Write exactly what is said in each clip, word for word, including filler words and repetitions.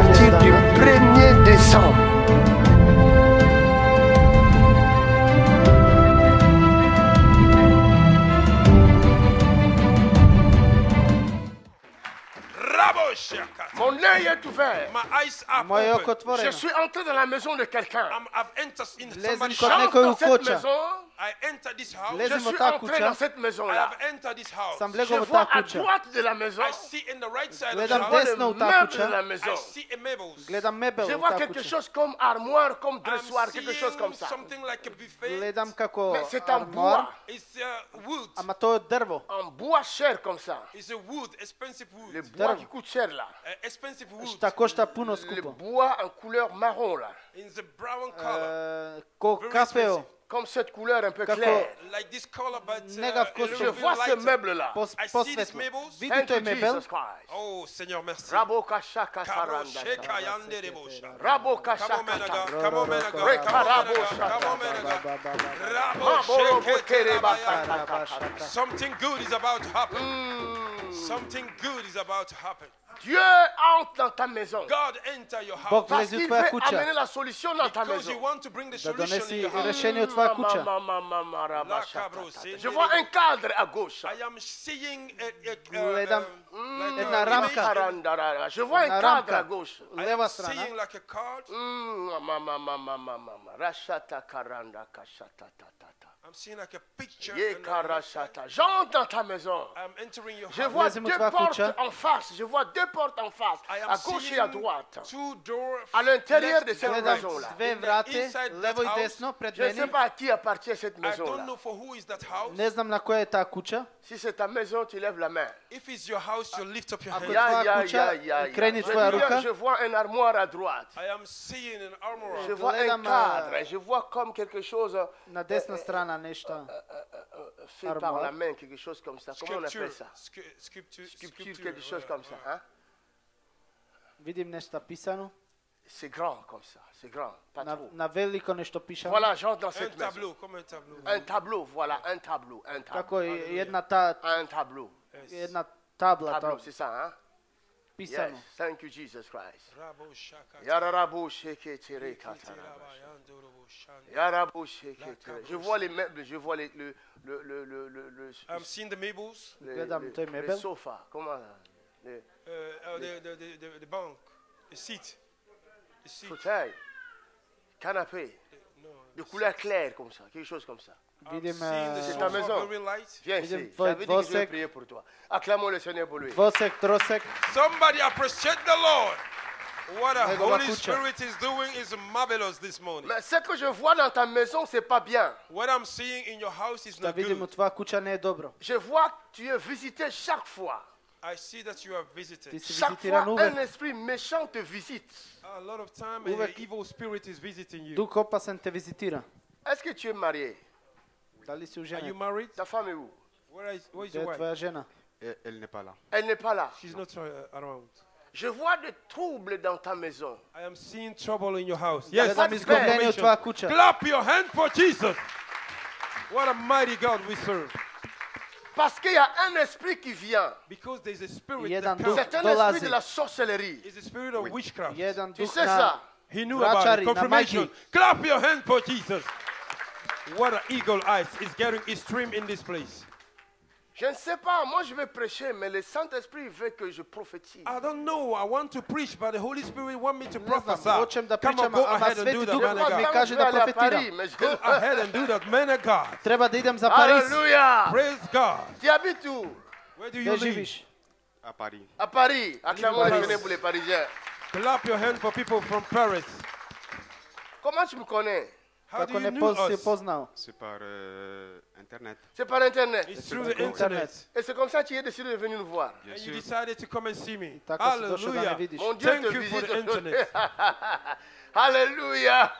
partir du premier décembre. Mon œil est ouvert. Je suis entré dans la maison de quelqu'un. J'entre dans cette maison. I enter this house. Je suis entré dans cette maison-là. Je vois à droite de la maison. I see in the right side of the house. De la maison. I see a meuble. Je vois quelque chose comme armoire, comme dressoir, quelque chose comme ça. Like a buffet. Mais c'est en bois. It's a wood. En bois cher comme ça. It's a wood, expensive wood. Le bois qui coûte cher là. Uh, expensive wood. Le bois en couleur marron là. In the brown color. Uh, Very Comme cette couleur un peu claire. Like this color, but, uh, je vois ce meuble-là. Oh, Seigneur, merci. Rabo kacha kasaranda. Rabo kacha kasaranda. Rabo kacha. Something good is about to happen. Mm. Something good is about to happen. Dieu entre dans ta maison. God enter your house. Parce qu'il veut amener la solution dans ta maison. Je vois un cadre à gauche. I am seeing a, a, um, mm, je vois un cadre à gauche. I am seeing like a card. I'm seeing like a picture. J'entre dans ta maison. Je vois deux portes en face. Je vois deux portes en face, à gauche et à droite. À l'intérieur de cette maison-là. Je ne sais pas à qui appartient cette maison-là. Si c'est ta maison, tu lèves la main. Je vois un armoire à droite. Je vois un cadre. Je vois comme quelque chose fait par la main, quelque chose comme ça. Comment on appelle ça? Sculpture, quelque chose comme ça. Hein? C'est grand comme ça, c'est grand, pas trop. Voilà, j'entre dans cette maison. Un tableau, comme un tableau. Un tableau, voilà, un tableau, un tableau. Un tableau. Un tableau, c'est ça, hein? Yes, thank you, Jesus Christ. Je vois les meubles, je vois les, le, le, le, le, le, le, I'm seeing the meubles. Le, le, le sofa, comment? Le, uh, le, the, the, the, the bank, the seat. Fauteuil, canapé, de couleur claire comme ça, quelque chose comme ça. C'est ta maison. Viens ici. J'avais dit que je vais prier pour toi. Acclamons le Seigneur pour lui. Somebody appreciate the Lord. What the Holy Spirit is doing is marvelous this morning. Mais ce que je vois dans ta maison, c'est pas bien. What I'm seeing in your house is not good. Je vois que tu es visité chaque fois. I see that you are visited. Chaque fois, un esprit méchant te visite. A lot of time, an evil spirit is visiting you. Est-ce que tu es marié? Are you married? Ta femme est où? Where is, where is your wife? Elle, elle n'est pas là. Elle n'est pas là. She's not uh, around. Je vois des troubles dans ta maison. I am seeing trouble in your house. Yes. Clap your hand for Jesus. What a mighty God we serve. Parce qu'il y a un esprit qui vient. C'est un esprit de la sorcellerie. Oui. Tu sais ça? He knew about it. Confirmation. Clap your hands for Jesus. What an eagle eyes is getting extreme in this place. Je ne sais pas, moi je vais prêcher, mais le Saint-Esprit veut que je prophétise. I don't know, I want to preach, but the Holy Spirit wants me to prophesy. Come on, go ahead and do that, man of God. Go ahead and do that, man of God. Hallelujah. Praise God. Tu habites où? Where do you live? À Paris. À Paris. Acclamons les Parisiens pour les Parisiens. Clap your hands for people from Paris. Comment tu me connais? How do you know us? C'est par euh, Internet. C'est par Internet. It's through the Internet. Et c'est comme ça que tu es décidé de venir nous voir. And you decided to come and see me. Hallelujah. Mon Dieu te visite sur Internet. Hallelujah.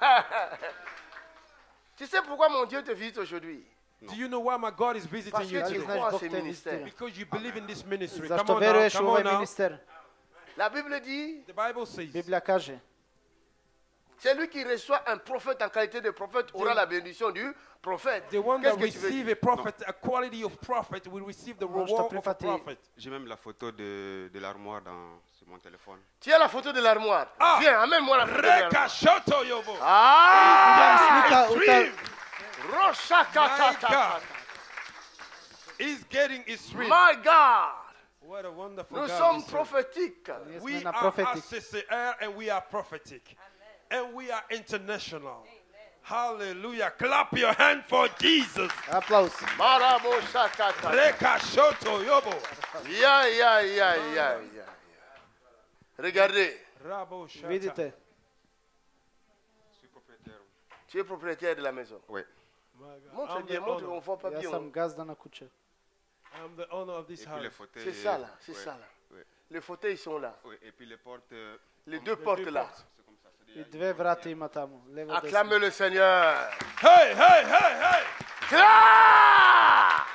Tu sais pourquoi mon Dieu te visite aujourd'hui? Do you know why my God is visiting you today? Parce que tu crois en ce ministère. Because you believe in this ministry. Come on now, come on now. La Bible dit. The Bible says. Celui qui reçoit un prophète en qualité de prophète aura la bénédiction du prophète. The one that receive a prophet, a quality of prophet, will receive the reward of a prophet. J'ai même la photo de, de l'armoire dans mon téléphone. Tu as la photo de l'armoire. Ah. Viens, amène-moi la photo. Rekashoto yobo. Ah. Roshakata. Is getting is real. My God. What a wonderful God. Nous sommes prophétiques. We are A C C R and we are prophetic. And we are international. Amen. Hallelujah. Clap your hand for Jesus. Applause. Marabo Shakata. Rekashoto yobo. Yeah, yeah, yeah, yeah, yeah. Regardez. Méditez. Je suis propriétaire. Tu es propriétaire de la maison. Oui. Montre bien, montre, on voit pas bien. Il y a some gaz dans la couture. C'est ça là, c'est ça là. Oui. Les fauteuils sont là. Oui. Et puis les portes. Euh, les deux les portes deux là. Il devait vrater, matamou. Acclamez le Seigneur. Hey, hey, hey, hey. Clap!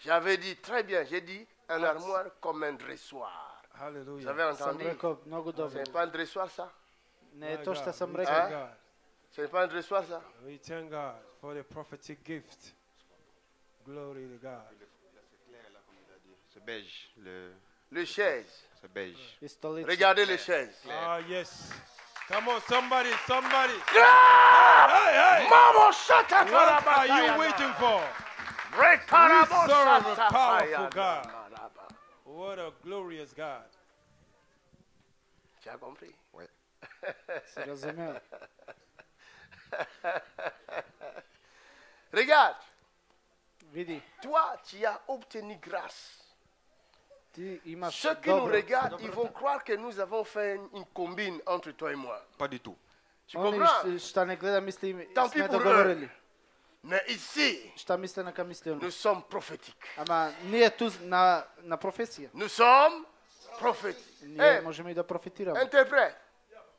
J'avais dit très bien, j'ai dit un armoire comme un dressoir. Vous avez entendu? Ce n'est pas un dressoir ça? Hein? Ce n'est pas un dressoir ça? We thank God for the prophetic gift. Glory to God. C'est beige. Le chaise. C'est beige. Regardez les chaises. Ah yes. Come on, somebody, somebody. Hey, hey, hey. What are you waiting for? We serve a powerful God. What a glorious God. Tu as compris? Oui. Regarde. Vidi. Toi, tu as obtenu grâce. Ceux qui nous regardent, ils vont croire que nous avons fait une combine entre toi et moi. Pas du tout. Tu comprends? Tant pis pour eux. Mais ici, nous sommes prophétiques. Nous sommes prophétiques. Hey, interprète.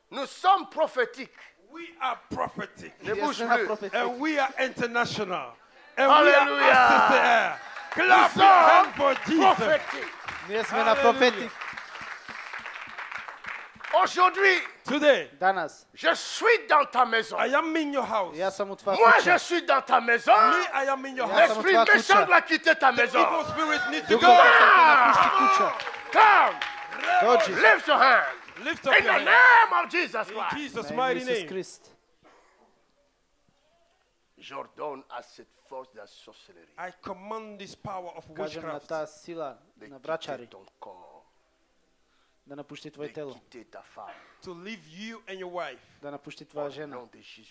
Nous sommes prophétiques. We are prophetic. Ne bouge plus. And we are international. And Hallelujah. We are A C C R. Clap your hand for Jesus. Prophétiques. Aujourd'hui, je suis dans ta maison. I am in your house. Moi, je suis dans ta maison. L'esprit méchant doit quitter ta maison. Come, lift your hand. Lift your hand. In the name of Jesus Christ. In Jesus' mighty name. J'ordonne à cette force de la sorcellerie. I command this power of witchcraft. Quitte ton corps. Да напусти твое тело. To leave you and your wife. Да напусти твоя жена.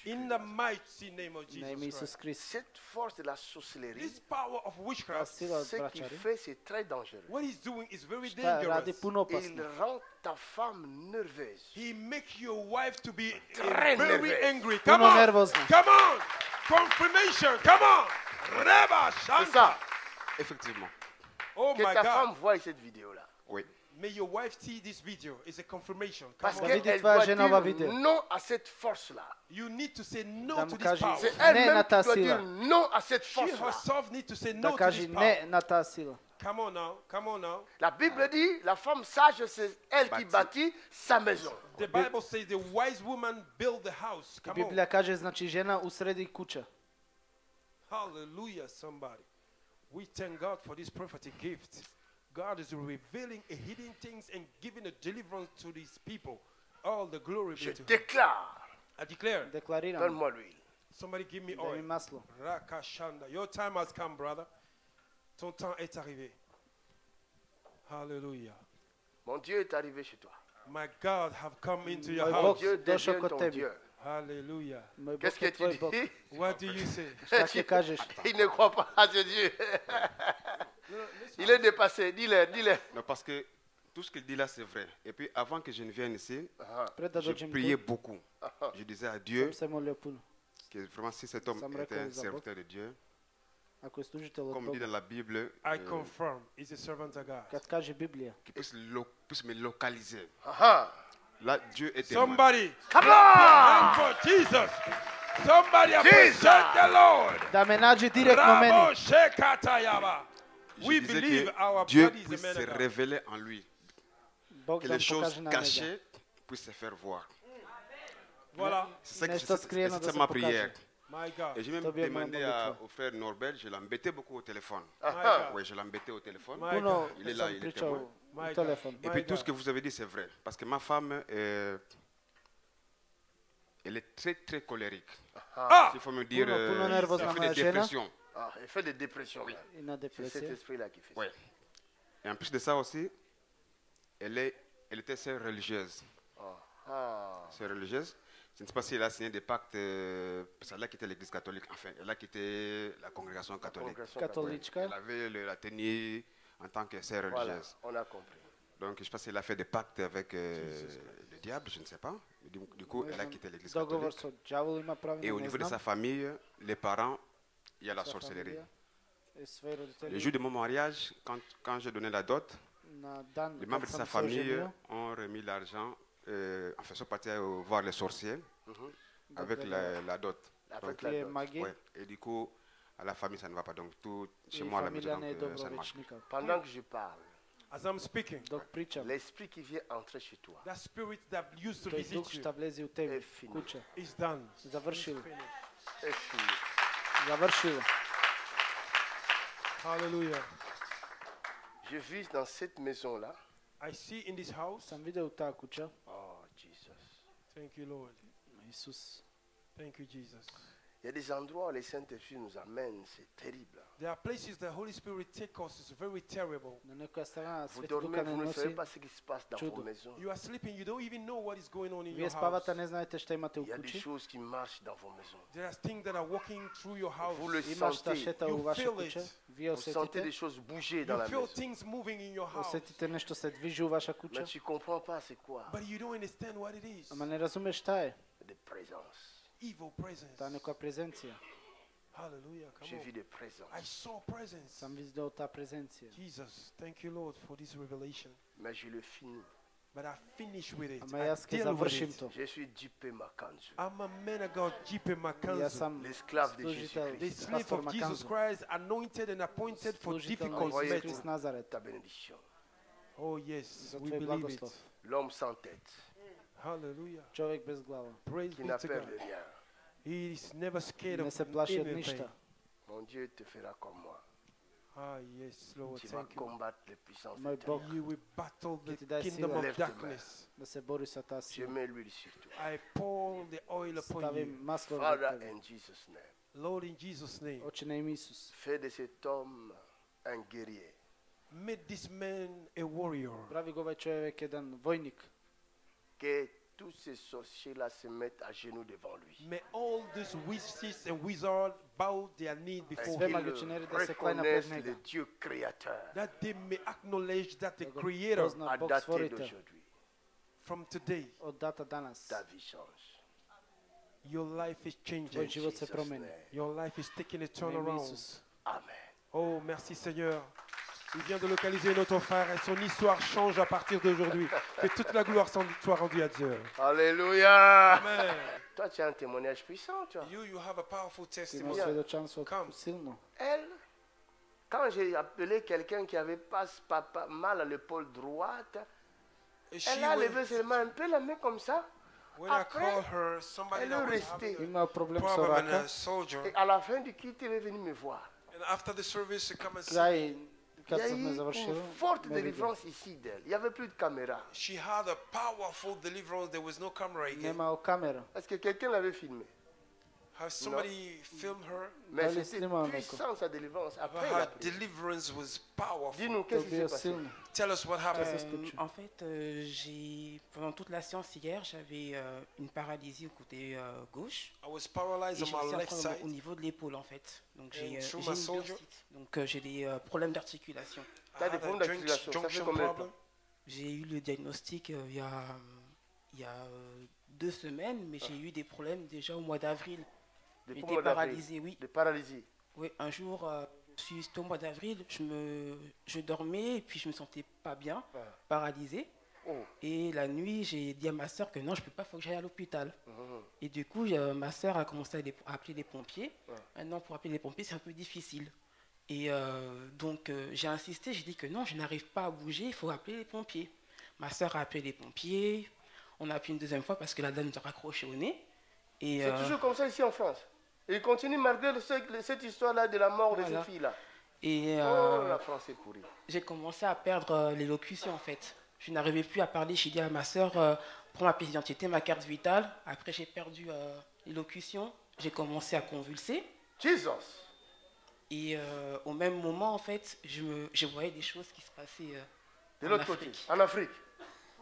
In the mighty name of Jesus Christ. Cette force de la sorcellerie. This power of witchcraft. Ce qu'il fait, c'est très dangereux. What he's doing is very dangerous. Il rend ta femme nerveuse. He makes your wife to be very angry. Come on, come on, confirmation, come on. Reba Shanta. Effectivement. Oh my God. Que ta femme voit cette vidéo là. Oui. May your wife see this video. It's a confirmation. Come Parce qu'elle doit dire non à cette force-là. You need to say no to this power. C'est elle-même qui doit dire non à cette force-là. She herself needs to say no to this power. Come on now, come on now. La Bible dit, la femme sage, c'est elle qui bâtit sa maison. The Bible says the wise woman built the house. Come on. Библија каже, значи жена усреди куќа. Hallelujah, somebody. We thank God for this prophetic gift. God is revealing hidden things and giving a deliverance to these people. All the glory be to Him. Je déclare. I declare. Donne-moi l'huile. Somebody give me oil. Rakashanda. Your time has come, brother. Ton temps est arrivé. Hallelujah. Mon Dieu est arrivé chez toi. My God have come into your house. Dieu devient ton Dieu. Hallelujah. Qu'est-ce que tu dis? What do you say? Il ne croit pas à ce Dieu. Il est dépassé, dis-le, dis-le. Non, parce que tout ce qu'il dit là, c'est vrai. Et puis, avant que je ne vienne ici, ah, je priais beaucoup. Je disais à Dieu, que vraiment, si cet homme était un serviteur de Dieu, comme dit dans la Bible, I confirm, he's a servant of God. Qu'il puisse, lo, puisse me localiser. Ah, là, Dieu est témoin. Somebody, come on! For Jesus! Somebody appreciate the Lord! Bravo, Shekatayaba! Je disais que Dieu puisse se révéler en lui. que les choses cachées puissent se faire voir. Voilà. C'est ça ma prière. Et j'ai même demandé à, au frère Norbert, je l'embêtais beaucoup au téléphone. Ah, oui, je l'embêtais au téléphone. God. Il est là, il est témoin. Et puis tout ce que vous avez dit, c'est vrai. Parce que ma femme, euh, elle est très, très colérique. Ah. Il faut me dire, euh, elle fait des dépressions. Ah, elle fait des dépressions. Oui. C'est cet esprit-là qui fait ça. Ouais. Et en plus de ça aussi, elle, est, elle était sœur religieuse. Ah. Sœur religieuse. Je ne sais pas si elle a signé des pactes, euh, parce qu'elle a quitté l'église catholique, enfin, elle a quitté la congrégation catholique. La catholique. Elle avait le, la tenue en tant que sœur religieuse. Voilà, on a compris. Donc, je ne sais pas si elle a fait des pactes avec euh, le diable, je ne sais pas. Du, du coup, elle a quitté l'église catholique. Et au niveau de sa famille, les parents, il y a la sorcellerie. Le jour de mon mariage, quand, quand j'ai donné la dot, les membres de sa famille ont remis l'argent. Euh, en fait, sont partis voir les sorciers mm-hmm. avec la, la dot. Avec donc, la dot. Ouais. Et du coup, à la famille, ça ne va pas. Donc, tout chez moi, à la maison, donc, ça ne marche pas. Pendant que je parle, as I'm speaking, l'esprit qui vient entrer chez toi, the spirit that used to visit you, est fini. It's done. It's fini. Hallelujah. Je vis dans cette maison-là. I see in this house. Oh, Jesus. Thank you, Lord. Jesus. Thank you, Jesus. Il y a des endroits où le Saint-Esprit nous amène, c'est terrible. There are places the Holy Spirit takes us, it's very terrible. Vous dormez, vous ne savez pas ce qui se passe dans vos maisons. You are sleeping, you don't even know what is going on in your house. Il y a des choses qui marchent dans vos maisons. There are things that are walking through your house. Vous le sentez, you feel it. Vous sentez des choses bouger dans la maison. You feel things moving in your house. Mais tu ne comprends pas c'est quoi. But you don't understand what it is. Des présences. Evil presence. Hallelujah. J'ai vu des présences. I saw presence. Jesus, thank you, Lord, for this revelation. Mais je le finis. But I finish with it. Je suis J P Makanzu. I'm a man of God, J P Makanzu. L'esclave de Jésus Christ. The slave of Jesus Christ, anointed and appointed for difficult matters. Ta bénédiction. Oh yes, we believe it. L'homme sans tête. Hallelujah. Praise be to God. He is never scared of anything. Mon Dieu te fera comme moi. Ah yes, Lord, tu vas combattre les puissances de ténèbres. You will battle the kingdom of darkness. Je mets l'huile sur toi. I pour the oil upon you. Father, in Jesus' name. Lord, in Jesus' name. Fais de cet homme un guerrier. Make this man a warrior. Que tous ces sorciers-là se mettent à genoux devant lui. Mais all these witches and wizards bow their knees before him. Reconnaissent le Dieu créateur. That they may acknowledge that the Creator a daté d'aujourd'hui. From today, ta vie change. Your life is changing. Your life is taking a turnaround. Amen. Oh, merci Seigneur. Il vient de localiser notre frère et son histoire change à partir d'aujourd'hui. Que toute la gloire soit rendue à Dieu. Alléluia. Amen. Toi, tu as un témoignage puissant, toi. You, you have a powerful testimony. Elle, quand j'ai appelé quelqu'un qui avait pas, pas, pas mal à l'épaule droite, et elle a levé seulement un peu la main comme ça. When Après, I her, elle est restée. Il a un problème sur la tête. Et à la fin du culte, elle est venue me voir. And after the service, she come and see. Il y a eu une forte délivrance ici d'elle. Il n'y avait plus de caméra. She had a powerful deliverance. There was no camera again. Est-ce que quelqu'un l'avait filmée? Has somebody filmed her? Mais c'était puissant sa délivrance. Après, her deliverance was powerful. Dis-nous qu'est-ce qui s'est passé? Tell us what happened. En fait, j'ai pendant toute la séance hier, j'avais une paralysie au côté gauche. I was paralyzed on my left side. Au niveau de l'épaule, en fait. Donc j'ai donc j'ai des problèmes d'articulation. T'as des problèmes d'articulation? Ça fait combien de temps? J'ai eu le diagnostic il y a il y a deux semaines, mais j'ai eu des problèmes déjà au mois d'avril. J'étais paralysé, oui. De paralysie. Oui, un jour, euh, au mois d'avril, je me, je dormais et puis je me sentais pas bien, ah. paralysé. Oh. Et la nuit, j'ai dit à ma soeur que non, je peux pas, faut que j'aille à l'hôpital. Uh -huh. Et du coup, euh, ma soeur a commencé à, les, à appeler les pompiers. Uh -huh. Maintenant, pour appeler les pompiers, c'est un peu difficile. Et euh, donc, euh, j'ai insisté, j'ai dit que non, je n'arrive pas à bouger, il faut appeler les pompiers. Ma soeur a appelé les pompiers. On a appelé une deuxième fois parce que la dame nous a raccroché au nez. C'est euh... toujours comme ça ici en France. Et il continue malgré le, cette histoire-là de la mort voilà. de cette fille-là. Et euh... oh, la France est pourrie. J'ai commencé à perdre euh, l'élocution en fait. Je n'arrivais plus à parler. J'ai dit à ma soeur, euh, prends ma pièce d'identité, ma carte vitale. Après, j'ai perdu euh, l'élocution. J'ai commencé à convulser. Jesus. Et euh, au même moment, en fait, je, me, je voyais des choses qui se passaient euh, de l'autre côté, en Afrique.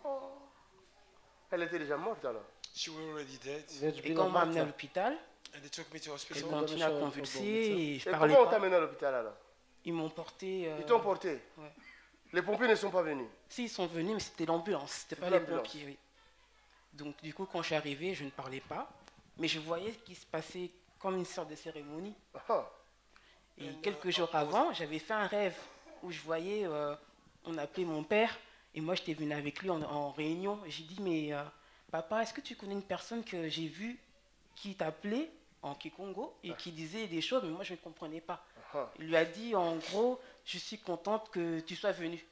Oh. Elle était déjà morte alors. She was already dead. Et quand on m'a amené à l'hôpital, elle continuait à convulser. Et, je et parlais comment on t'a amené à l'hôpital alors? Ils m'ont porté. Euh... Ils t'ont porté. Ouais. Les pompiers ne sont pas venus. Si, ils sont venus, mais c'était l'ambulance, c'était pas les pompiers. Oui. Donc, du coup, quand je suis arrivée, je ne parlais pas, mais je voyais ce qui se passait comme une sorte de cérémonie. Ah. Et mais quelques euh, jours oh, avant, j'avais fait un rêve où je voyais, euh, on appelait mon père, et moi, j'étais venue avec lui en, en réunion. J'ai dit, mais euh, papa, est-ce que tu connais une personne que j'ai vue qui t'appelait en Kikongo et ah. qui disait des choses, mais moi, je ne comprenais pas. Il lui a dit, en gros, je suis contente que tu sois venue.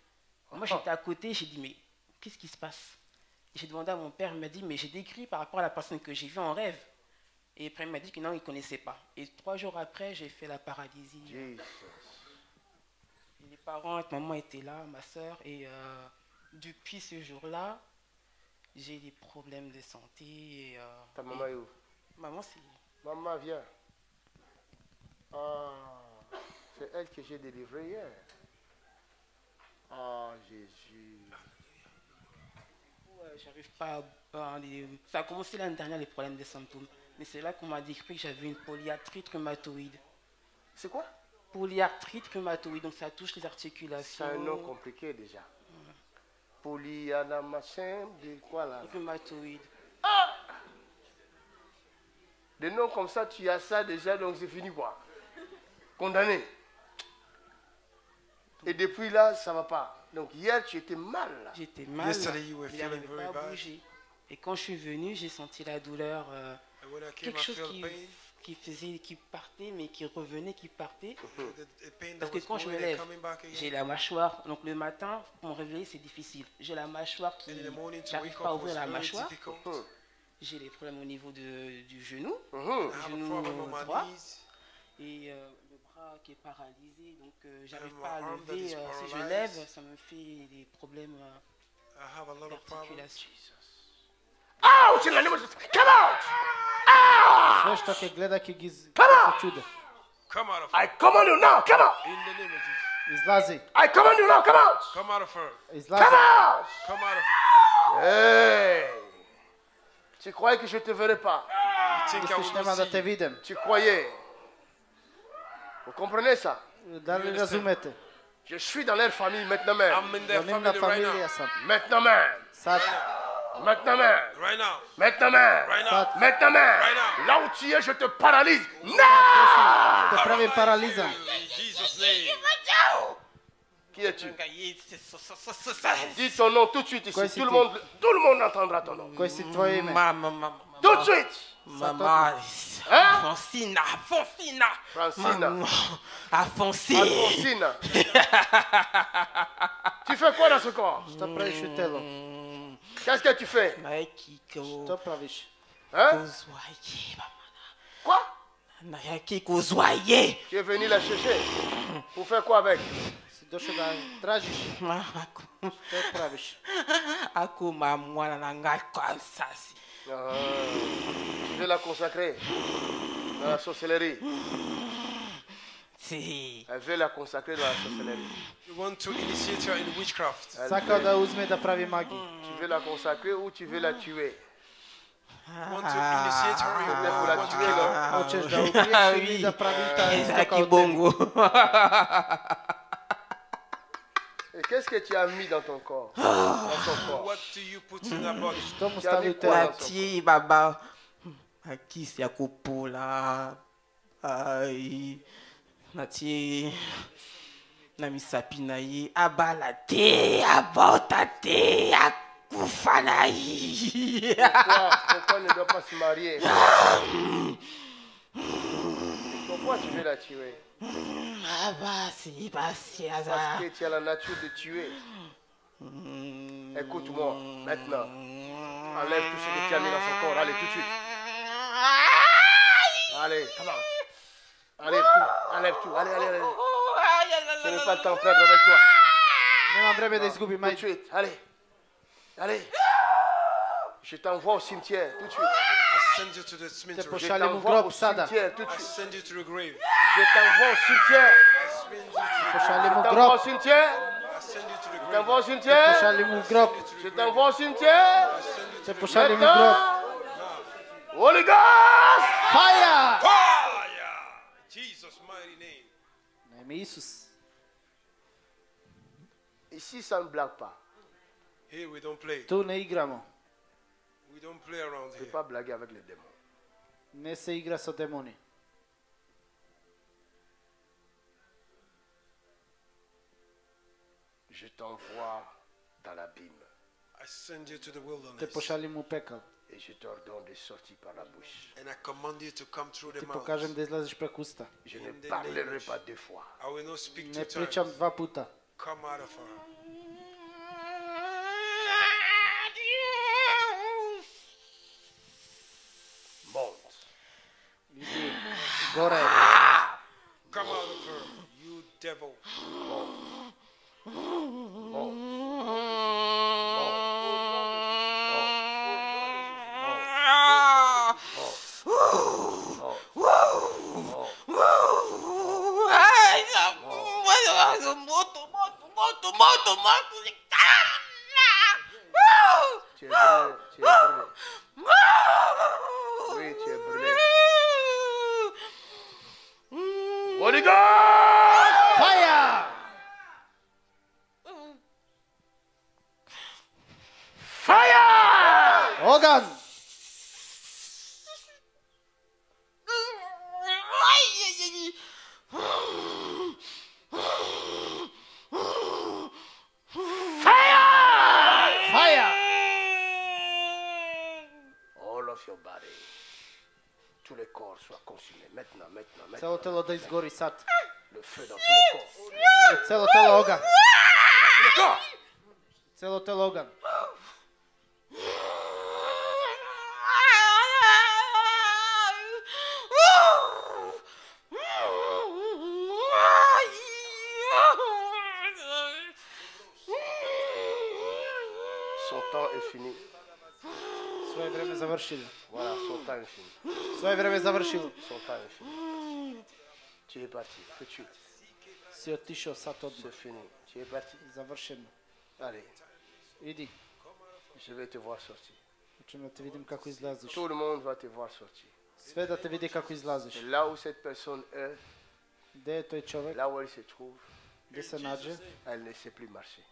Moi, j'étais à côté, j'ai dit, mais qu'est-ce qui se passe? J'ai demandé à mon père, il m'a dit, mais j'ai décrit par rapport à la personne que j'ai vue en rêve. Et après, il m'a dit que non, il ne connaissait pas. Et trois jours après, j'ai fait la paralysie. Jesus. Les parents, maman était là, ma soeur. Et euh, depuis ce jour-là, j'ai des problèmes de santé. Et, euh, ta maman et... est où? Maman, c'est... Maman, viens. Ah... C'est elle que j'ai délivrée hier. Oh Jésus. Ouais, j'arrive pas à. Ça a commencé l'année dernière, les problèmes de symptômes. Mais c'est là qu'on m'a décrit que j'avais une polyarthrite rhumatoïde. C'est quoi? Polyarthrite rhumatoïde, donc ça touche les articulations. C'est un nom compliqué déjà. Ouais. Polyarthrite de quoi là? Rhumatoïde. Ah! Des noms comme ça, tu as ça déjà, donc c'est fini quoi. Condamné. Et depuis là, ça ne va pas. Donc hier, tu étais mal. J'étais mal. Yesterday, you were feeling very bad. Et quand je suis venu, j'ai senti la douleur. Euh, quelque chose qui, qui, faisait, qui partait, mais qui revenait, qui partait. Mm-hmm. Parce que quand je me lève, j'ai la mâchoire. Donc le matin, pour me réveiller, c'est difficile. J'ai la mâchoire qui n'arrive pas à ouvrir la mâchoire. Mm-hmm. J'ai des problèmes au niveau de, du genou. Mm-hmm. Genou droit. Et euh, le bras qui est paralysé, donc euh, j'arrive pas à lever. Euh, si je lève, ça me fait des problèmes euh, d'articulation. Ouch! Come out! Ah! Come out! Come out of her. I command you now. Come out! In the name of Jesus. Izlazi. I command you now. Come out! Come out of her. Izlazi. Come out! Come out of her. Hey! Tu croyais que je te verrais pas? Tu croyais? Vous comprenez ça? Je suis dans leur famille maintenant même. Maintenant même. Maintenant même. Maintenant même. Maintenant même. Là où tu es, je te paralyse. Non! Qui es-tu? Dis ton nom tout de suite ici. Tout le monde, tout le monde entendra ton nom. Tout de suite. Maman, hein? Francina, Francina, Francina, maman, Francina. Tu fais quoi dans ce corps? Je t'apprends, je t'aime. Qu'est-ce que tu fais? Je t'apprends, hein? Quoi? Tu es venu la chercher. Pour faire quoi avec? C'est deux choses tragiques. Je t'apprends. Ah, je vais la consacrer dans la sorcellerie. Si. Elle veut la consacrer dans la sorcellerie. You want to initiate her in witchcraft. Tu veux la consacrer ou tu veux la tuer? You want to initiate her in witchcraft. Bongo. Et qu'est-ce que tu as mis dans ton corps? Dans ton corps. What do you put in the body? Je t'en savais pas. Ati baba, aki c'est akopola, aïe, nati, namisapinaï, abalate, abaltate, akufanaï. Pourquoi, pourquoi ne doit pas se marier? Pourquoi tu veux la tuer? Parce que tu as la nature de tuer. Écoute-moi, maintenant. Enlève tout ce que tu as mis dans son corps. Allez, tout de suite. Allez, comment? Enlève tout, enlève tout. Allez, allez, allez. Je n'ai pas le temps de perdre avec toi. Tout de suite, allez. Allez. Je t'envoie au cimetière, tout de suite. Je t'envoie au cimetière, tout de suite. Je t'envoie au cimetière. Je t'envoie au cimetière. Je t'envoie au cimetière. Je t'envoie au cimetière. C'est pour ça les micros. Holy Ghost! Fire! Fire! Jesus' mighty name. Name Jesus. Ici, ça ne blague pas. Here we don't play. Tourne aigrement. We don't play around here. Ne pas blaguer avec les démons. Ne s'aie grâce aux démons. Je t'envoie dans l'abîme. I send you to the wilderness. Et je t'ordonne de sortir par la bouche. And I command you to come through the mouth. Je ne parlerai pas deux fois. I will not speak two times. Come out of her. Monte. Come out of her, you devil. Tu es brûlé, tu es brûlé. Oui, tu es brûlé. Holy Ghost! Fire! Fire! Hogan! Celo telo da izgori sad. Celo telo ogan. Celo telo ogan. Son temps est fini. Svoje vreme završilo. Voilà, son temps est fini. Svoje vreme završilo. Son temps est fini. Tu es parti, tout de suite. C'est fini. Tu es parti. Allez. Idi. Je vais te voir sortir. Tout le monde va te voir sortir. Et là où cette personne est, là où elle se trouve, elle ne sait plus marcher.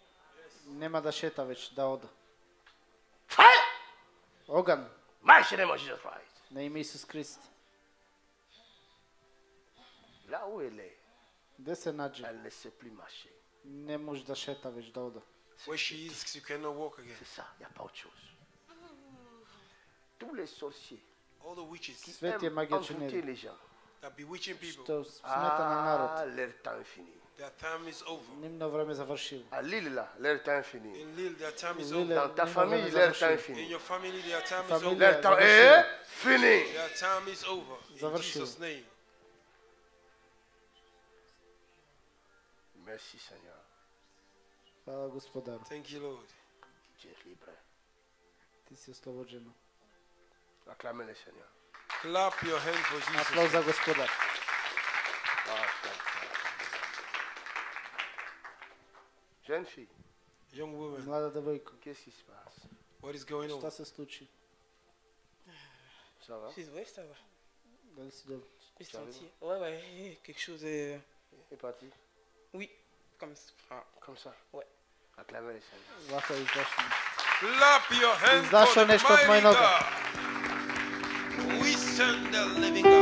Fire! Marche dans Jésus Christ. Là où elle est, elle ne sait plus marcher. C'est ça, il n'y a pas autre chose. Tous les sorciers qui aiment envoûter les gens, ah, leur temps est fini. À Lille, là, leur temps est fini. Dans ta famille, leur temps est fini. Leur temps est fini. Merci Seigneur. Hvala Gospodaru. Thank you Lord. Tu es libre. Ti si oslobođeno. Acclamez le Seigneur. Clap your hands for Jesus. Aplauz za Gospodara. Jeune fille. Young woman. Mlada devojka. Qu'est-ce qui se passe? What is going on? Šta se sluči? Ça va? Si vous voyez ça va. Dans le sud. Je sentis. Ouais ouais. Quelque chose est. Est parti. Oui, comme ça. Ah. Comme ça. Ouais. Acclamez les saints. Clap your hands for the mighty God. We send the living God.